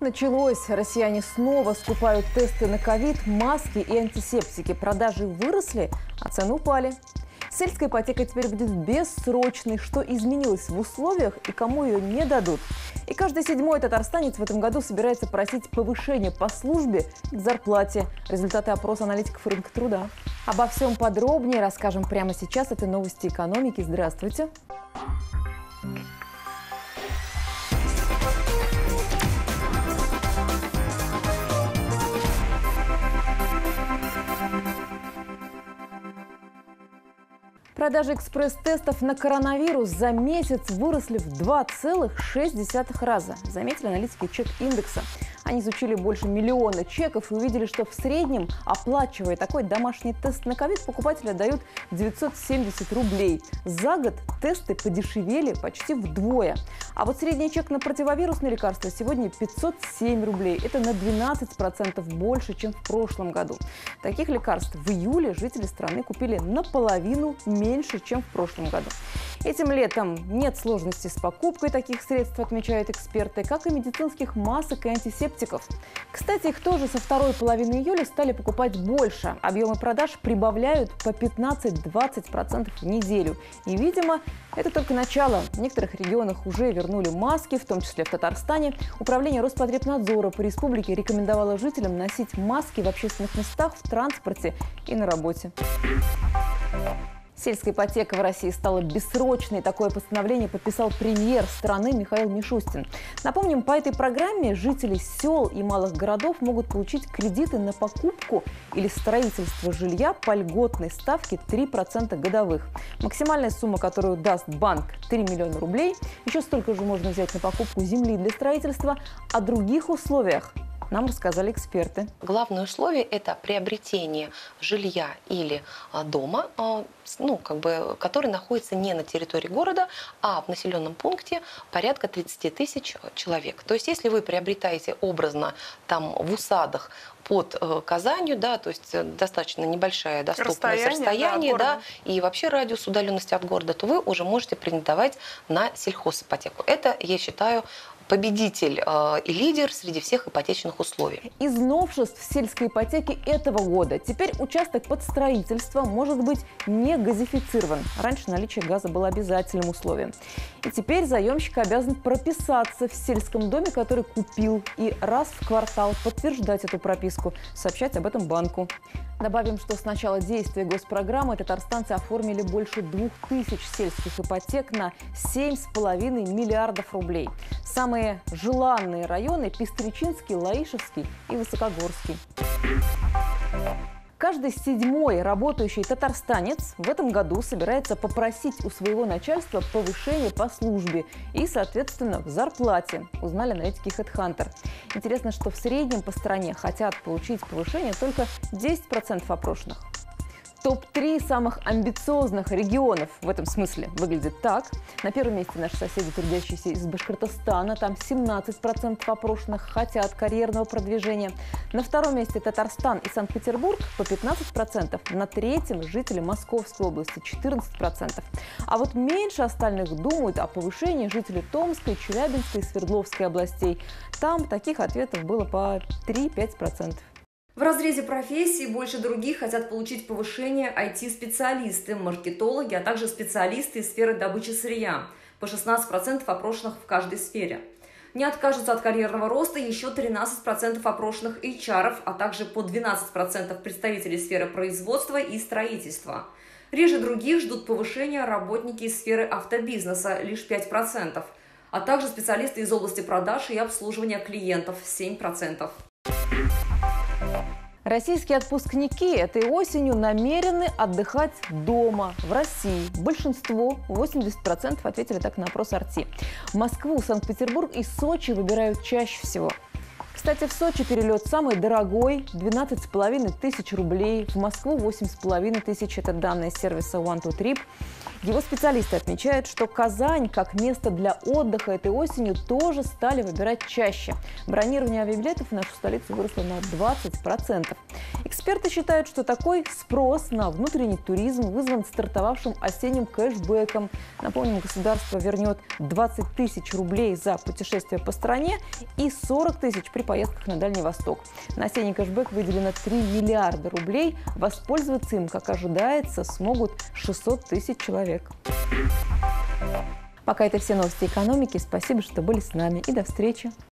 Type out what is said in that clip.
Началось. Россияне снова скупают тесты на ковид, маски и антисептики. Продажи выросли, а цены упали. Сельская ипотека теперь будет бессрочной. Что изменилось в условиях и кому ее не дадут? И каждый седьмой татарстанец в этом году собирается просить повышение по службе к зарплате. Результаты опроса аналитиков рынка труда. Обо всем подробнее расскажем прямо сейчас. Это новости экономики. Здравствуйте. Продажи экспресс-тестов на коронавирус за месяц выросли в 2,6 раза, заметили аналитики Чек Индекса. Они изучили больше миллиона чеков и увидели, что в среднем, оплачивая такой домашний тест на ковид, покупатели отдают 970 рублей. За год тесты подешевели почти вдвое. А вот средний чек на противовирусные лекарства сегодня 507 рублей. Это на 12% больше, чем в прошлом году. Таких лекарств в июле жители страны купили наполовину меньше, чем в прошлом году. Этим летом нет сложностей с покупкой таких средств, отмечают эксперты, как и медицинских масок и антисептиков. Кстати, их тоже со второй половины июля стали покупать больше. Объемы продаж прибавляют по 15-20% в неделю. И, видимо, это только начало. В некоторых регионах уже вернули маски, в том числе в Татарстане. Управление Роспотребнадзора по республике рекомендовало жителям носить маски в общественных местах, в транспорте и на работе. Сельская ипотека в России стала бессрочной. Такое постановление подписал премьер страны Михаил Мишустин. Напомним, по этой программе жители сел и малых городов могут получить кредиты на покупку или строительство жилья по льготной ставке 3% годовых. Максимальная сумма, которую даст банк, 3 миллиона рублей. Еще столько же можно взять на покупку земли для строительства. О других условиях нам рассказали эксперты. Главное условие – это приобретение жилья или дома, который находится не на территории города, а в населенном пункте порядка 30 тысяч человек. То есть если вы приобретаете образно там в усадах, под Казанью, то есть достаточно небольшая доступность расстояние, и вообще радиус удаленности от города, то вы уже можете претендовать на сельхозипотеку. Это, я считаю, победитель и лидер среди всех ипотечных условий. Из новшеств в сельской ипотеке этого года: теперь участок под строительство может быть не газифицирован. Раньше наличие газа было обязательным условием. И теперь заемщик обязан прописаться в сельском доме, который купил, и раз в квартал подтверждать эту прописку, сообщать об этом банку. Добавим, что с начала действия госпрограммы татарстанцы оформили больше 2000 сельских ипотек на 7,5 миллиардов рублей. Самые желанные районы – Пестречинский, Лаишевский и Высокогорский. Каждый седьмой работающий татарстанец в этом году собирается попросить у своего начальства повышение по службе и, соответственно, в зарплате, узнали аналитики Headhunter. Интересно, что в среднем по стране хотят получить повышение только 10% опрошенных. Топ-3 самых амбициозных регионов в этом смысле выглядит так. На первом месте наши соседи, трудящиеся из Башкортостана. Там 17% опрошенных хотят карьерного продвижения. На втором месте Татарстан и Санкт-Петербург по 15%. На третьем жители Московской области 14%. А вот меньше остальных думают о повышении жители Томской, Челябинской и Свердловской областей. Там таких ответов было по 3-5%. В разрезе профессий больше других хотят получить повышение IT-специалисты, маркетологи, а также специалисты из сферы добычи сырья, по 16% опрошенных в каждой сфере. Не откажутся от карьерного роста еще 13% опрошенных HR, а также по 12% представителей сферы производства и строительства. Реже других ждут повышения работники из сферы автобизнеса, лишь 5%, а также специалисты из области продаж и обслуживания клиентов, 7%. Российские отпускники этой осенью намерены отдыхать дома, в России. Большинство, 80%, ответили так на опрос «Арти». Москву, Санкт-Петербург и Сочи выбирают чаще всего. Кстати, в Сочи перелет самый дорогой – 12,5 тысяч рублей, в Москву – 8,5 тысяч – это данные сервиса One Two Trip. Его специалисты отмечают, что Казань как место для отдыха этой осенью тоже стали выбирать чаще. Бронирование авиабилетов в нашу столицу выросло на 20%. Эксперты считают, что такой спрос на внутренний туризм вызван стартовавшим осенним кэшбэком. Напомним, государство вернет 20 тысяч рублей за путешествие по стране и 40 тысяч при поездках на Дальний Восток. На осенний кэшбэк выделено 3 миллиарда рублей. Воспользоваться им, как ожидается, смогут 600 тысяч человек. Пока это все новости экономики. Спасибо, что были с нами, и до встречи!